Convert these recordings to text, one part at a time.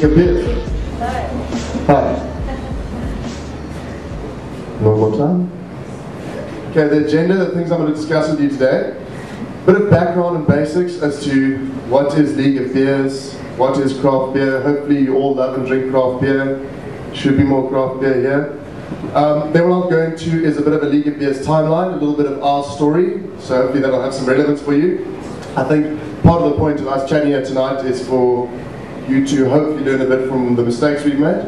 League of Beers? No. One more time. Okay, the agenda, the things I'm going to discuss with you today. Bit of background and basics as to what is League of Beers, what is craft beer. Hopefully you all love and drink craft beer. Should be more craft beer here. Then what I'm going to is a bit of a League of Beers timeline, a little bit of our story. So hopefully that'll have some relevance for you. I think part of the point of us chatting here tonight is for you to hopefully learn a bit from the mistakes we've made.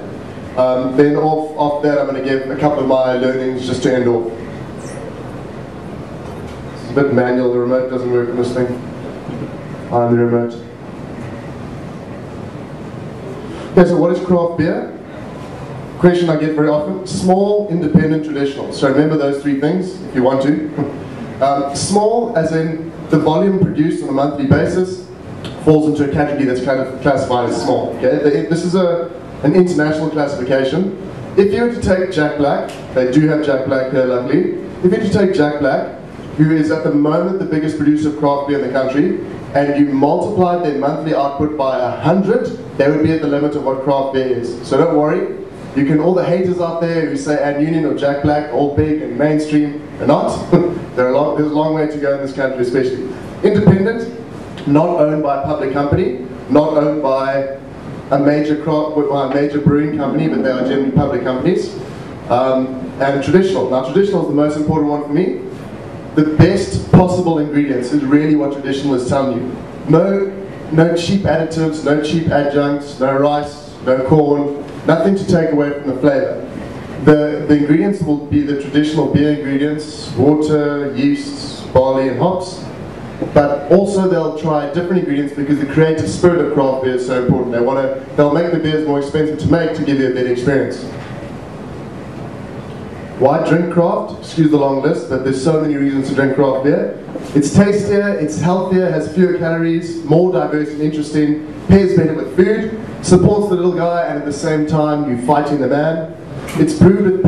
Then off that I'm going to give a couple of my learnings just to end off. It's a bit manual, the remote doesn't work on this thing. I'm the remote. Okay, so what is craft beer? Question I get very often, small, independent, traditional. So remember those three things if you want to. Small as in the volume produced on a monthly basis falls into a category that's kind of classified as small. Okay? This is an international classification. If you were to take Jack Black, they do have Jack Black here, luckily. If you were to take Jack Black, who is at the moment the biggest producer of craft beer in the country, and you multiplied their monthly output by 100, they would be at the limit of what craft beer is. So don't worry. You can, all the haters out there who say Anne Union or Jack Black, all big and mainstream, are not. There's a long way to go in this country, especially. Independent, not owned by a public company, not owned by a major brewing company, but they are generally public companies. And traditional. Now, traditional is the most important one for me. The best possible ingredients is really what traditional is telling you. No cheap additives, no cheap adjuncts, no rice, no corn. Nothing to take away from the flavour. The ingredients will be the traditional beer ingredients, water, yeast, barley and hops. But also they'll try different ingredients because the creative spirit of craft beer is so important. They'll make the beers more expensive to make to give you a better experience. Why drink craft? Excuse the long list, but there's so many reasons to drink craft beer. It's tastier, it's healthier, has fewer calories, more diverse and interesting, pairs better with food, supports the little guy, and at the same time, you're fighting the man. It's brewed with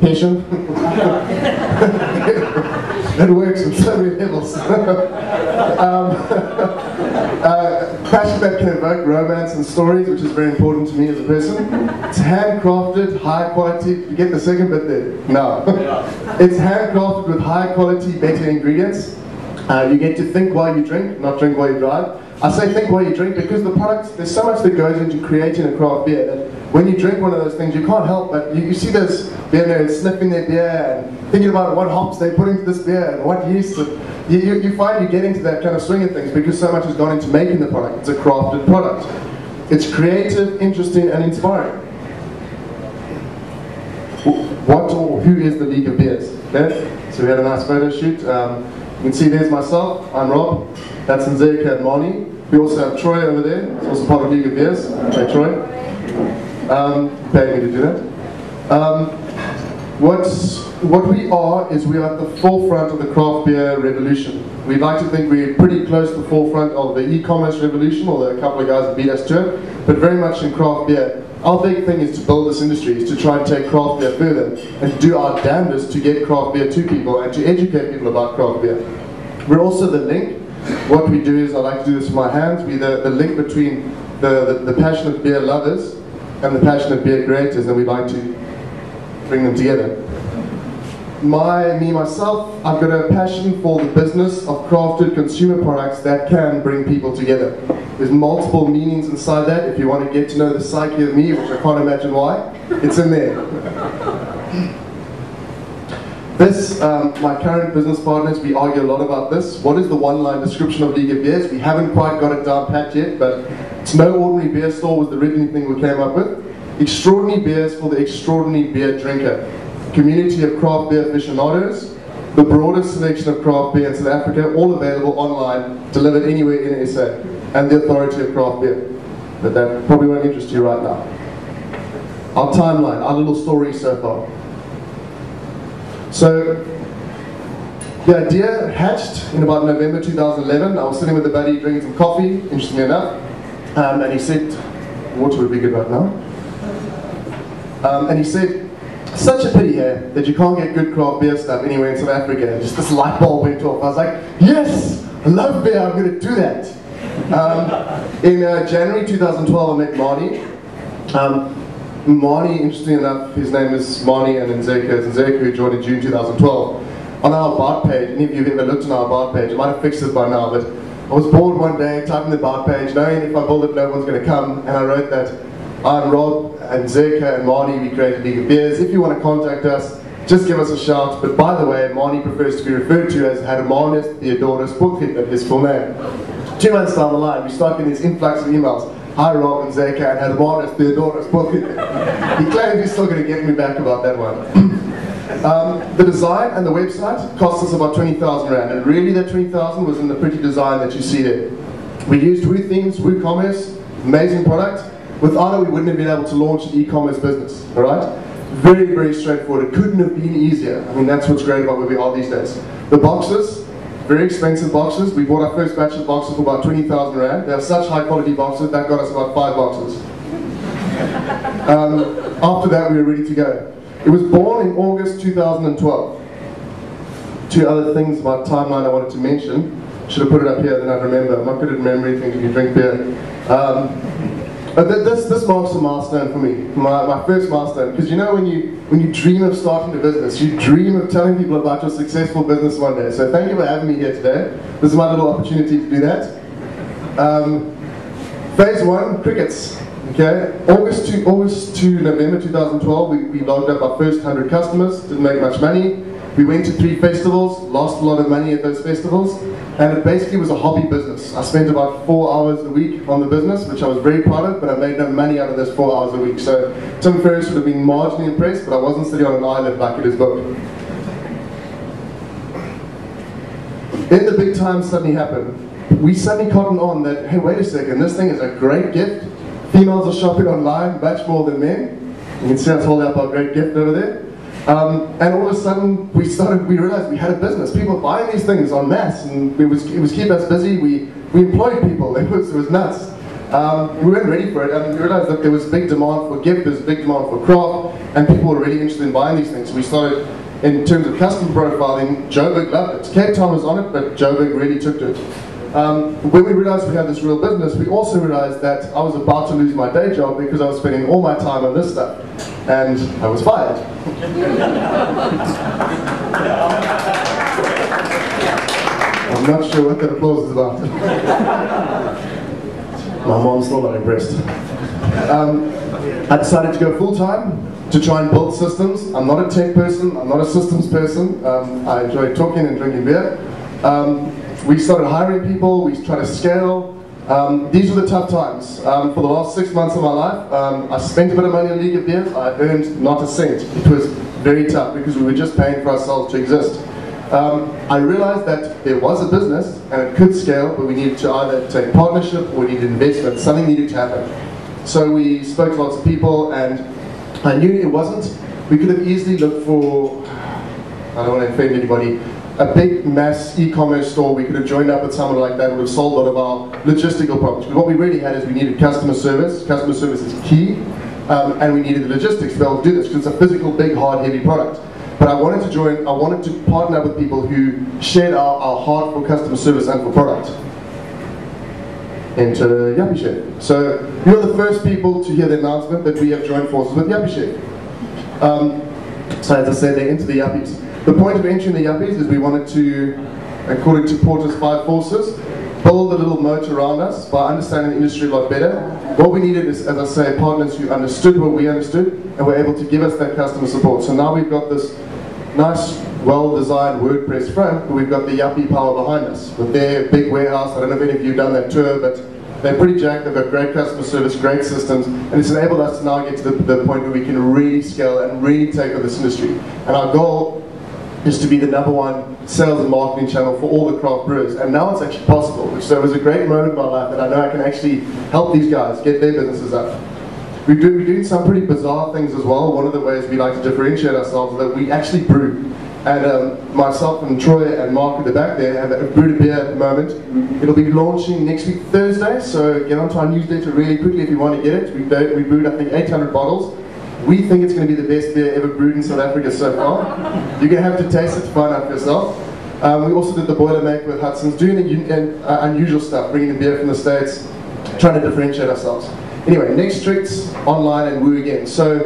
passion. It works on so many levels. Passion that can evoke romance and stories, which is very important to me as a person. It's handcrafted, high quality. You get the second bit there? No. It's handcrafted with high quality, better ingredients. You get to think while you drink, not drink while you drive. I say think while you drink because the product, there's so much that goes into creating a craft beer that when you drink one of those things, you can't help but you see those beer nerds sniffing their beer and thinking about what hops they put into this beer and what yeast. And you find you get into that kind of swing of things because so much has gone into making the product. It's a crafted product. It's creative, interesting, and inspiring. What or who is the League of Beers? Okay? So we had a nice photo shoot. You can see there's myself, I'm Rob, that's Nzeria Kadmani. We also have Troy over there, it's also part of League of Beers. Hey Troy. Paid me to do that. What we are is we are at the forefront of the craft beer revolution. We'd like to think we're pretty close to the forefront of the e-commerce revolution, although a couple of guys have beat us to it, but very much in craft beer. Our big thing is to build this industry, is to try and take craft beer further and do our damnedest to get craft beer to people and to educate people about craft beer. We're also the link. What we do is, I like to do this with my hands, we're the link between the passionate beer lovers and the passionate beer creators, and we like to bring them together. Myself, I've got a passion for the business of crafted consumer products that can bring people together. There's multiple meanings inside that. If you want to get to know the psyche of me, which I can't imagine why, it's in there. This, my current business partners, we argue a lot about this. What is the one-line description of League of Beers? We haven't quite got it down pat yet, but it's no ordinary beer store was the original thing we came up with. Extraordinary beers for the extraordinary beer drinker. Community of craft beer aficionados, the broadest selection of craft beer in South Africa, all available online, delivered anywhere in SA, and the authority of craft beer. But that probably won't interest you right now. Our timeline, our little story so far. So, the idea hatched in about November 2011. I was sitting with a buddy drinking some coffee, interestingly enough, and he said, water would be good right now. And he said, such a pity here that you can't get good craft beer stuff anywhere in South Africa. Just this light bulb went off. I was like, yes, I love beer, I'm going to do that. In January 2012, I met Marnie. Marnie, interestingly enough, his name is Marnie and Nzeria, who joined in June 2012. On our about page, any of you have ever looked on our about page, I might have fixed it by now, but I was bored one day, typing the about page, knowing if I build it, no one's going to come, and I wrote that, I'm Rob and Nzeria and Marnie, we created League of Beers. If you want to contact us, just give us a shout. But by the way, Marnie prefers to be referred to as Hadamardus Theodorus Boekhamp at his full name. 2 months down the line, we start getting this influx of emails. Hi Rob and Nzeria and Hadamardus Theodorus Boekhamp. He claimed he's still going to get me back about that one. The design and the website cost us about 20,000 rand. And really that 20,000 was in the pretty design that you see there. We used WooThemes, WooCommerce, amazing product. Without it, we wouldn't have been able to launch an e-commerce business. All right? Very, very straightforward. It couldn't have been easier. I mean, that's what's great about where we are these days. The boxes, very expensive boxes. We bought our first batch of boxes for about 20,000 rand. They're such high-quality boxes, that got us about 5 boxes. After that, we were ready to go. It was born in August 2012. 2 other things about timeline I wanted to mention. Should have put it up here, then I'd remember. I'm not good at remembering things if you drink beer. But this marks a milestone for me, my first milestone, because you know when you dream of starting a business, you dream of telling people about your successful business one day. So thank you for having me here today. This is my little opportunity to do that. Phase 1, crickets. Okay, August to November 2012, we logged up our first 100 customers, didn't make much money. We went to 3 festivals, lost a lot of money at those festivals, and it basically was a hobby business. I spent about 4 hours a week on the business, which I was very proud of, but I made no money out of those 4 hours a week. So Tim Ferriss would have been marginally impressed, but I wasn't sitting on an island like in his book. Then the big time suddenly happened. We suddenly cottoned on that, hey, wait a second, this thing is a great gift. Females are shopping online much more than men. You can see us holding up our great gift over there. And all of a sudden, we realized we had a business. People buying these things en masse, and it was keeping us busy. We employed people. It was nuts. We weren't ready for it, and we realized that there was big demand for gift, there was big demand for craft, and people were really interested in buying these things. We started, in terms of customer profiling, Joburg loved it. Cape Town was on it, but Joburg really took to it. When we realized we had this real business, we also realized that I was about to lose my day job because I was spending all my time on this stuff. And I was fired. I'm not sure what that applause is about. My mom's still not impressed. I decided to go full-time to try and build systems. I'm not a tech person, I'm not a systems person. I enjoy talking and drinking beer. We started hiring people, we tried to scale. These were the tough times. For the last 6 months of my life, I spent a bit of money on League of Beers. I earned not a cent. It was very tough because we were just paying for ourselves to exist. I realized that there was a business and it could scale, but we needed to either take partnership or we needed investment. Something needed to happen. So we spoke to lots of people and I knew it wasn't. We could have easily looked for, I don't want to offend anybody, a big mass e-commerce store. We could have joined up with someone like that. We would have solved a lot of our logistical problems. But what we really had is we needed customer service. Customer service is key. And we needed the logistics to be able to do this because it's a physical, big, hard, heavy product. But I wanted to partner up with people who shared our heart for customer service and for product. Enter Yuppiechef. So you're the first people to hear the announcement that we have joined forces with Yuppiechef. So as I said, they're into the Yuppies. The point of entering the Yuppies is we wanted to, according to Porter's 5 forces, build a little moat around us by understanding the industry a lot better. What we needed is, as I say, partners who understood what we understood and were able to give us that customer support. So now we've got this nice, well-designed WordPress front, but we've got the Yuppie power behind us with their big warehouse. I don't know if any of you have done that tour, but they're pretty jacked. They've got great customer service, great systems, and it's enabled us to now get to the point where we can really scale and really take over this industry. And our goal is to be the #1 sales and marketing channel for all the craft brewers. And now it's actually possible. So it was a great moment in my life that I know I can actually help these guys get their businesses up. We're doing some pretty bizarre things as well. One of the ways we like to differentiate ourselves is that we actually brew. And myself and Troy and Mark at the back there have brewed a beer at the moment. It'll be launching next week, Thursday. So get onto our newsletter really quickly if you want to get it. We brewed, I think, 800 bottles. We think it's going to be the best beer ever brewed in South Africa so far. You're going to have to taste it to find out for yourself. We also did the Boilermaker with Hudson's, doing unusual stuff, bringing in beer from the States, trying to differentiate ourselves. Anyway, next tricks, online and Woo again. So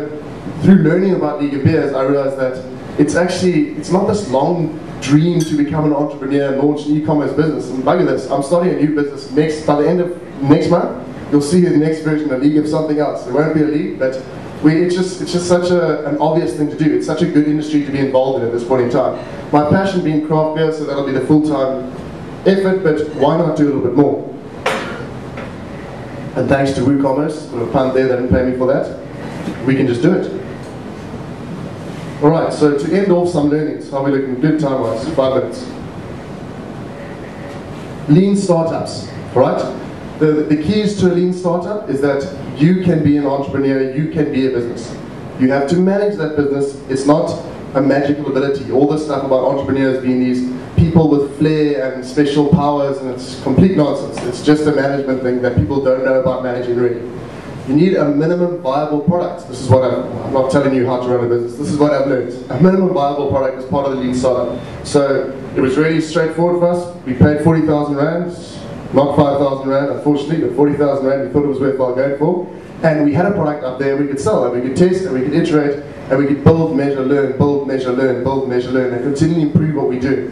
through learning about League of Beers, I realized that it's not this long dream to become an entrepreneur and launch an e-commerce business. And bugger this, I'm starting a new business by the end of next month. You'll see the next version of League of something else. It won't be a League, but it's just such an obvious thing to do. It's such a good industry to be involved in at this point in time. My passion being craft beer, so that'll be the full-time effort, but why not do a little bit more? And thanks to WooCommerce, sort of pun there, they didn't pay me for that. We can just do it. All right, so to end off some learnings, how are we looking? Good time-wise, 5 minutes. Lean startups, right? The keys to a lean startup is that you can be an entrepreneur, you can be a business. You have to manage that business. It's not a magical ability. All this stuff about entrepreneurs being these people with flair and special powers, and it's complete nonsense. It's just a management thing that people don't know about managing really. You need a minimum viable product. This is what I'm not telling you how to run a business. This is what I've learned. A minimum viable product is part of the lean startup. So it was really straightforward for us. We paid 40,000 rands. Not 5,000 rand, unfortunately, but 40,000 rand we thought it was worthwhile going for. And we had a product up there we could sell, and we could test, and we could iterate, and we could build, measure, learn, build, measure, learn, build, measure, learn, and continually improve what we do.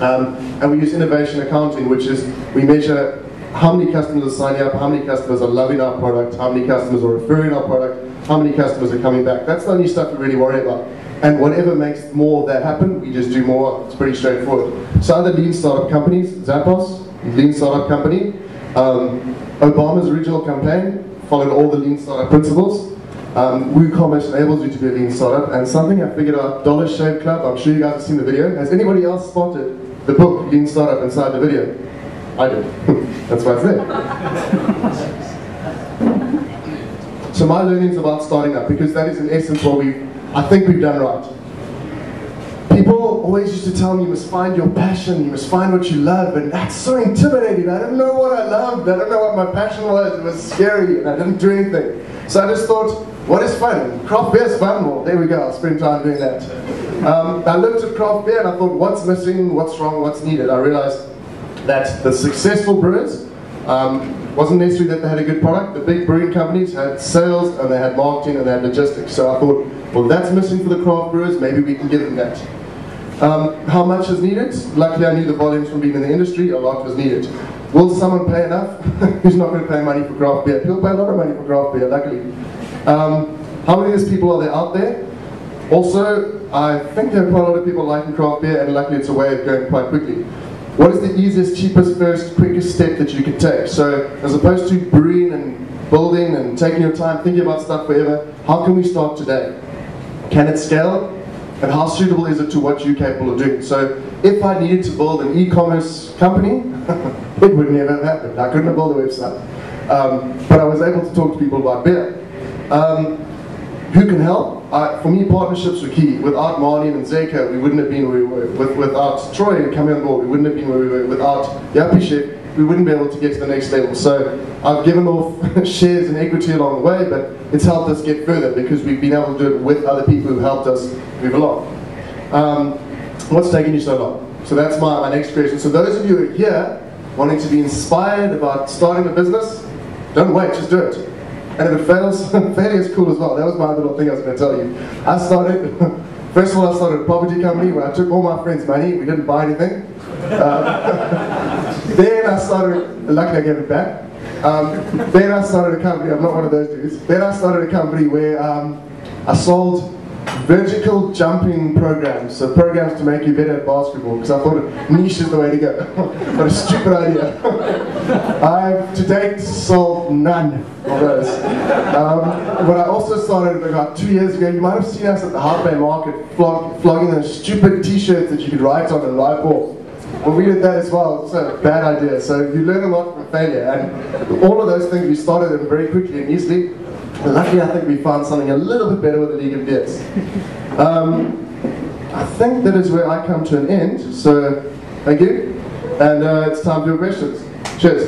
And we use innovation accounting, which is we measure how many customers are signing up, how many customers are loving our product, how many customers are referring our product, how many customers are coming back. That's the only stuff we really worry about. And whatever makes more of that happen, we just do more. It's pretty straightforward. So other lean startup companies, Zappos, lean startup company. Obama's original campaign followed all the lean startup principles. WooCommerce enables you to be a lean startup. And something I figured out, Dollar Shave Club, I'm sure you guys have seen the video. Has anybody else spotted the book, Lean Startup, inside the video? I did. That's why it's there. So my learnings about starting up, because that is in essence what I think we've done right. People always used to tell me, you must find your passion, you must find what you love, and that's so intimidating. I didn't know what I loved, I didn't know what my passion was, it was scary, and I didn't do anything. So I just thought, what is fun? Craft beer is fun. Well, there we go, I'll spend time doing that. I looked at craft beer and I thought, what's missing, what's wrong, what's needed? I realized that the successful brewers, wasn't necessarily that they had a good product. The big brewing companies had sales, and they had marketing, and they had logistics. So I thought, well, that's missing for the craft brewers, maybe we can give them that. How much is needed? Luckily, I knew the volumes from being in the industry, a lot was needed. Will someone pay enough? Who's not going to pay money for craft beer? People pay a lot of money for craft beer, luckily. How many of these people are there out there? Also, I think there are quite a lot of people liking craft beer, and luckily it's a way of going quite quickly. What is the easiest, cheapest, first, quickest step that you can take? So, as opposed to brewing and building and taking your time, thinking about stuff forever, how can we start today? Can it scale? And how suitable is it to what you're capable of doing? So if I needed to build an e-commerce company, it would never have happened. I couldn't have built a website. But I was able to talk to people about beer. Who can help? For me, partnerships were key. Without Marnie and Zeka, we wouldn't have been where we were. Without Troy coming on board, we wouldn't have been where we were. Without Yuppiechef, we wouldn't be able to get to the next level. So I've given off shares and equity along the way, but it's helped us get further because we've been able to do it with other people who helped us move along. What's taking you so long? So that's my next question. So those of you who are here wanting to be inspired about starting a business, don't wait, just do it. And if it fails, failure is cool as well. That was my little thing I was going to tell you. First of all, I started a property company where I took all my friends' money. We didn't buy anything. Then I started, luckily I gave it back. Then I started a company, I'm not one of those dudes. Then I started a company where I sold vertical jumping programs. So programs to make you better at basketball, because I thought niche is the way to go. What a stupid idea. I've to date sold none of those. But I also started about 2 years ago, you might have seen us at the Half Bay Market flogging those stupid t-shirts that you could write on and live off. Well, we did that as well, it's a bad idea. So you learn a lot from failure, and all of those things we started them very quickly and easily. And luckily I think we found something a little bit better with the League of Beers. I think that is where I come to an end, so thank you. And it's time for your questions. Cheers.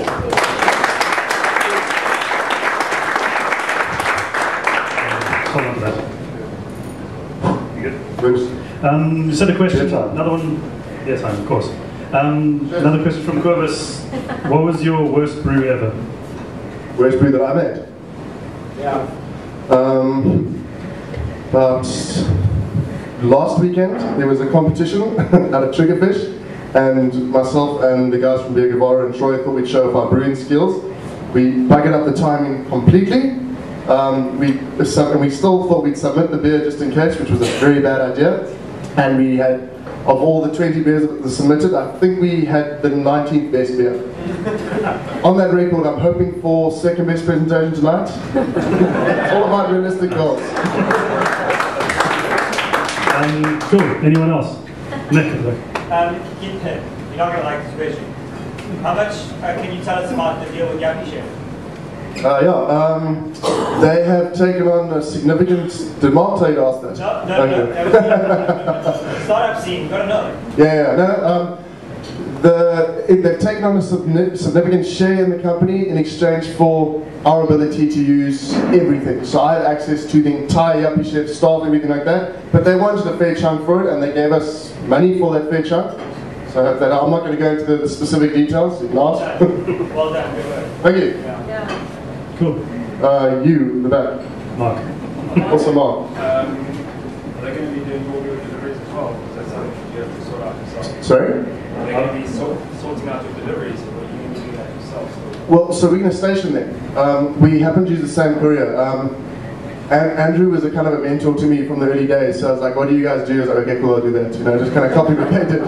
You good? You said a question, another one. Yes, I am, of course. Another question from Corvus. What was your worst brew ever? Worst brew that I made? Yeah. About last weekend, there was a competition at a Triggerfish, and myself and the guys from Beer Guevara and Troy thought we'd show off our brewing skills. We buggered up the timing completely. We still thought we'd submit the beer just in case, which was a very bad idea. And we had, of all the 20 beers that were submitted, I think we had the 19th best beer. On that record, I'm hoping for second best presentation tonight. It's all about realistic goals. Cool. Anyone else? Nick. You're not going to like this question. How much can you tell us about the deal with Yuppiechef? They have taken on a significant demand. Until you asked that. No, startup scene, you gotta know. They've taken on a significant share in the company in exchange for our ability to use everything. So I had access to the entire Yuppiechef staff, everything like that. But they wanted a fair chunk for it, and they gave us money for that fair chunk. So I hope that I'm not going to go into the specific details. You can ask. Well done, good work. Thank you. Yeah. Cool. You in the back. Mark. Also Mark. Are they going to be doing more deliveries as well? Is that something you have to sort out yourself? Sorry? Are they going to be sorting out your deliveries, or are you going to do that yourself? Well, so we're going to station them. We happen to use the same courier. Andrew was a kind of a mentor to me from the early days, so I was like, what do you guys do? I was like, okay, cool, I'll do that. You know, just kind of copy and paste it.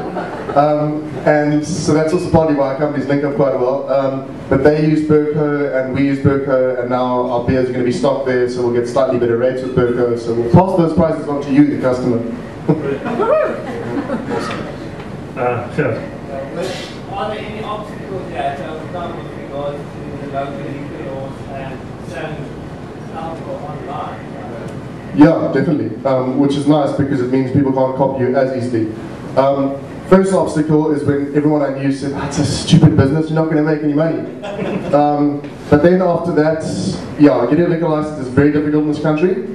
And so that's also partly why our companies link up quite well. But they use Burko, and we use Burko, and now our beers are going to be stocked there, so we'll get slightly better rates with Burko. So we'll pass those prices on to you, the customer. Sure. Are there any obstacles that come with regards to the local liquor laws and selling? Yeah, definitely, which is nice because it means people can't copy you as easily. First obstacle is when everyone I knew said, that's a stupid business, you're not going to make any money. But then after that, yeah, getting a liquor license is very difficult in this country.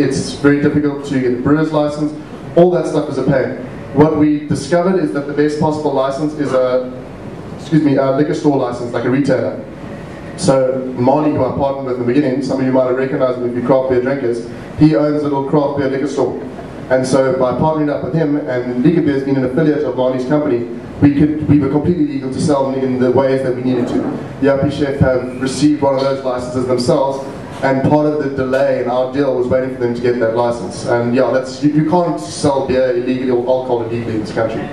It's very difficult to get a brewer's license. All that stuff is a pain. What we discovered is that the best possible license is a liquor store license, like a retailer. So Marty, who I partnered with in the beginning, some of you might have recognized him if you're craft beer drinkers, he owns a little craft beer liquor store. And so by partnering up with him, and League of Beers being an affiliate of Marty's company, we were completely legal to sell in the ways that we needed to. Yuppiechef have received one of those licenses themselves, and part of the delay in our deal was waiting for them to get that license. And yeah, you can't sell beer illegally or alcohol illegally in this country. And,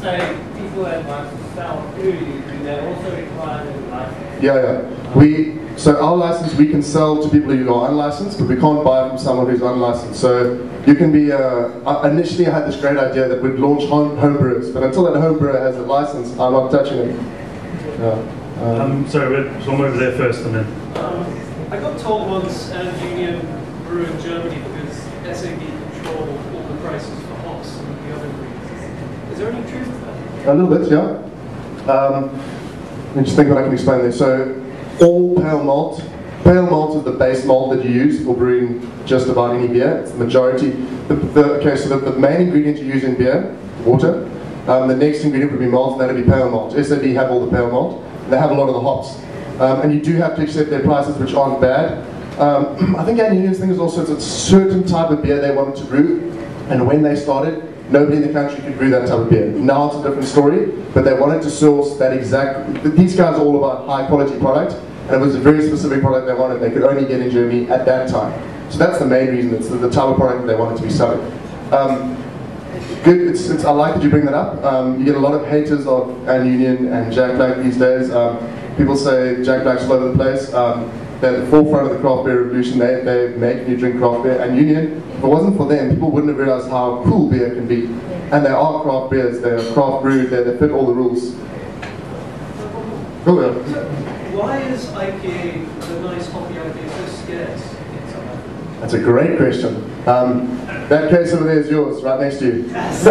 so people that want to sell food, do they also require a license? Yeah. So our license we can sell to people who are unlicensed, but we can't buy from someone who's unlicensed. So you can be, initially I had this great idea that we'd launch home brewers, but until that home brewer has a license, I'm not touching it. Yeah. Sorry, we'll move over there first and then. I got told once Anne Union brew in Germany because SAB control all the prices for hops and the other ingredients. Is there any truth to that? A little bit, yeah. Let me just think what I can explain there. So, all pale malt is the base malt that you use for brewing just about any beer. It's the majority. So the main ingredient you use in beer, water. The next ingredient would be malt, and that would be pale malt. SAB have all the pale malt. They have a lot of the hops, and you do have to accept their prices, which aren't bad. I think Anne Union's thing is also it's a certain type of beer they wanted to brew, and when they started, nobody in the country could brew that type of beer. Now it's a different story, but they wanted to source that exact... These guys are all about high-quality product, and it was a very specific product they wanted. They could only get in Germany at that time. So that's the main reason. It's the type of product they wanted to be selling. Good. I like that you bring that up. You get a lot of haters of Anne Union and Jack Black these days. People say Jack Black's all over the place. They're at the forefront of the craft beer revolution. They make you drink craft beer. And Union, if it wasn't for them, people wouldn't have realized how cool beer can be. And they are craft beers, they're craft brewed, they fit all the rules. Cool. So, why is IPA, the nice hoppy IPA, so scarce? That's a great question. That case over there is yours, right next to you. Yes.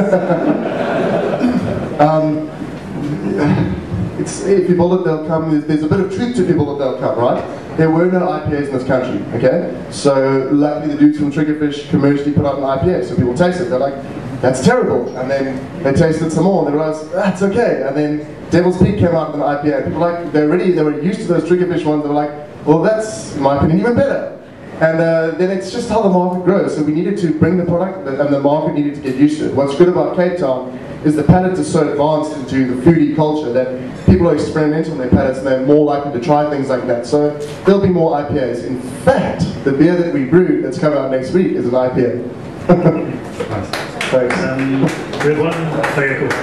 If you bother, they'll come. There's a bit of truth to people that they'll come, right? There were no IPAs in this country, okay? So luckily the dudes from Triggerfish commercially put out an IPA, so people taste it. They're like, that's terrible. And then they tasted some more and they realized, that's okay. And then Devil's Peak came out with an IPA. People like, they were used to those Triggerfish ones. They were like, well, that's, in my opinion, even better. And then it's just how the market grows. So we needed to bring the product, and the market needed to get used to it. What's good about Cape Town is the palates are so advanced into the foodie culture that people are experimenting on their palates and they're more likely to try things like that. So there'll be more IPAs. In fact, the beer that we brewed that's coming out next week is an IPA. Nice. Thanks. We have one. Okay, cool.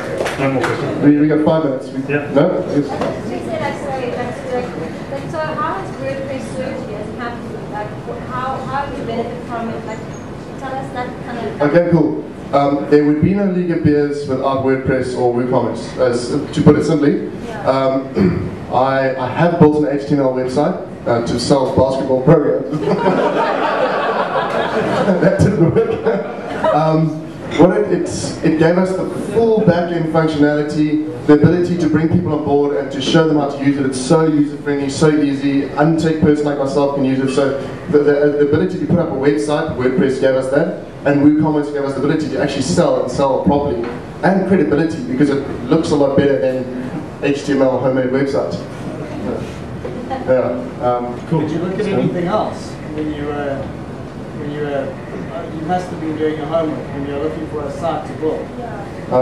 One more question. We got 5 minutes. Yeah. No? Yes. Okay, cool. There would be no League of Beers without WordPress or WooCommerce, to put it simply. Yeah. I have built an HTML website to sell basketball programs. That didn't work. It gave us the full back-end functionality, the ability to bring people on board and to show them how to use it. It's so user-friendly, so easy, untech person like myself can use it. So the ability to put up a website, WordPress gave us that, and WooCommerce gave us the ability to actually sell and sell properly, and credibility, because it looks a lot better than HTML homemade websites. Yeah. Cool. Did you look at anything else when you were... You must have been doing your homework when you're looking for a site to build. Yeah, I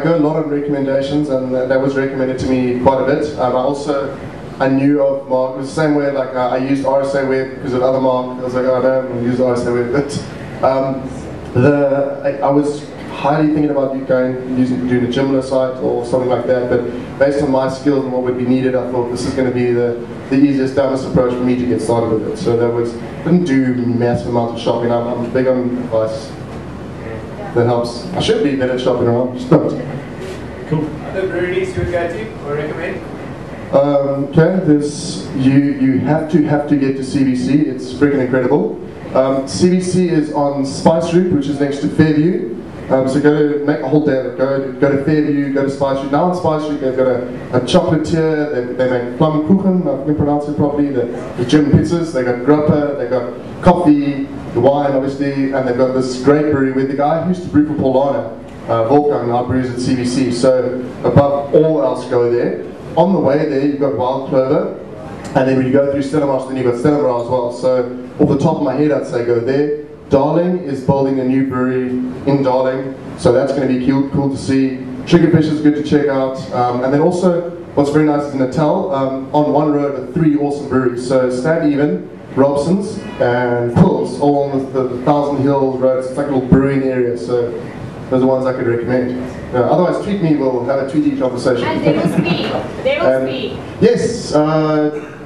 go a lot on recommendations, and that was recommended to me quite a bit. I knew of Mark, it was the same way, like I used RSA Web because of other Mark. I was like, oh no, I'm going to use RSA Web. But I was highly thinking about doing a Joomla site or something like that, but based on my skills and what would be needed, I thought this is going to be the easiest, dumbest approach for me to get started with it. So didn't do massive amounts of shopping. I'm big on advice. That helps. I should be better at shopping around. Just don't. Cool. Other breweries you would go to or recommend? Okay, you have to get to CBC. It's freaking incredible. CBC is on Spice Route, which is next to Fairview. So make a whole day of it. Go to Fairview, go to Spice Route. Now on Spice Route they've got a chocolatier, they make plumkuchen, I can pronounce it properly, the German pizzas, they got grappa, they got coffee, the wine obviously, and they've got this great brewery with the guy who used to brew for Paulaner, Volkan, now brews at CBC, so above all else go there. On the way there you've got Wild Clover, and then when you go through Stellenbosch, then you've got Stenomar as well, so off the top of my head I'd say go there. Darling is building a new brewery in Darling, so that's going to be cool to see. Triggerfish is good to check out, and then also what's very nice is Natal, on one road are 3 awesome breweries, so Stadt Eben, Robson's and Pulls, all on the Thousand Hills Road. It's like a little brewing area, so those are the ones I could recommend. Otherwise tweet me, we'll have a tweety conversation. And Devil's Peak, Devil's Peak. Yes,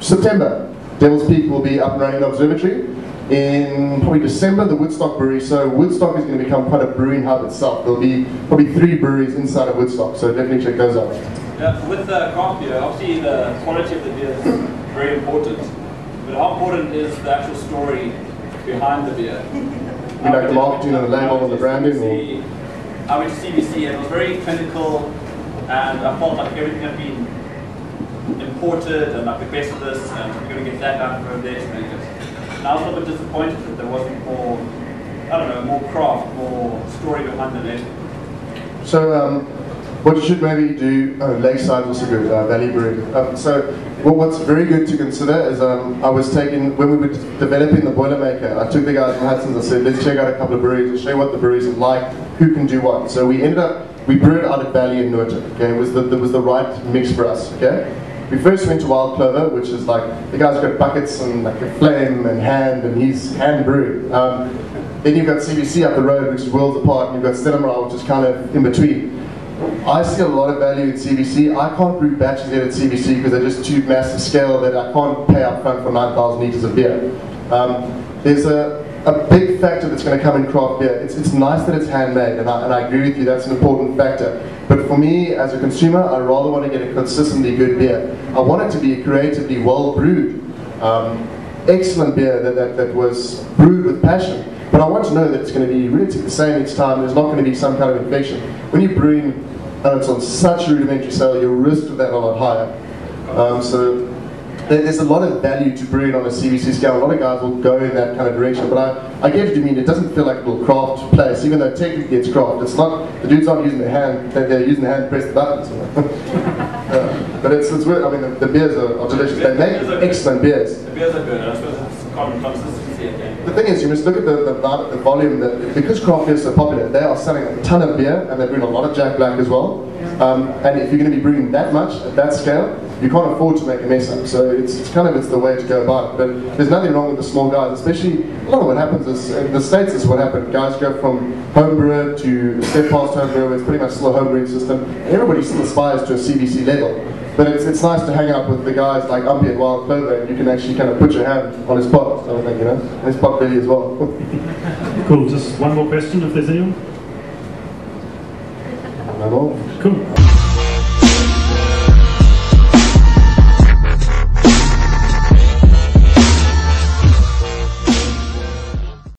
September, Devil's Peak will be up and running in Observatory. In probably December, the Woodstock brewery. So Woodstock is going to become quite a brewing hub itself. There'll be probably 3 breweries inside of Woodstock. So definitely check those out. Yeah, with the craft beer, obviously the quality of the beer is very important. But how important is the actual story behind the beer? You like the marketing and the label and the branding? CBC, I went to CBC and it was very clinical, and I felt like everything had been imported and like the best of this, and we're going to get that out from there to make it. And I was a little bit disappointed that there wasn't more, I don't know, more craft, more story behind the label. So what you should maybe do, Lakeside was a good, Valley Brewery. What's very good to consider is I was taking, when we were developing the Boilermaker, I took the guys from Hudson's and said, let's check out a couple of breweries and show you what the breweries are like, who can do what. So we ended up, we brewed out at Valley and Norge, okay, it was the right mix for us, okay? We first went to Wild Clover, which is like, the guy's got buckets and like a flame and hand, and he's hand brewed. Then you've got CBC up the road, which is worlds apart, and you've got Stenomar, which is kind of in between. I see a lot of value in CBC. I can't brew batches yet at CBC because they're just too massive scale that I can't pay up front for 9,000 litres of beer. There's a big factor that's going to come in craft beer. It's nice that it's handmade, and I agree with you, that's an important factor. But for me, as a consumer, I rather want to get a consistently good beer. I want it to be creatively well-brewed, excellent beer that was brewed with passion. But I want to know that it's going to be relatively the same each time. There's not going to be some kind of infection. When you're brewing and it's on such a rudimentary scale, your risk of that a lot higher. there's a lot of value to brewing on a CBC scale. A lot of guys will go in that kind of direction, but I get what you mean. It doesn't feel like a little craft place, even though technically it's craft. It's not, the dudes aren't using their hand, they're using their hand to press the buttons. But it's weird. I mean, the beers are delicious. They make excellent beers. The beers are good, I suppose it's common consistency again. The thing is, you must look at the volume, that because craft beer is so popular, they are selling a ton of beer, and they're brewing a lot of Jack Black as well. And if you're going to be brewing that much at that scale, you can't afford to make a mess up. So it's the way to go about it. But there's nothing wrong with the small guys, especially a lot of what happens is, in the States is what happened. Guys go from homebrewer to step past homebrewer. It's pretty much still a homebrewing system. And everybody still aspires to a CBC level. But it's nice to hang out with the guys like Umpy and Wild Clover, and you can actually kind of put your hand on his pot, sort of thing, you know, and his pot belly as well. Cool, just one more question if there's anyone. Not all. Cool.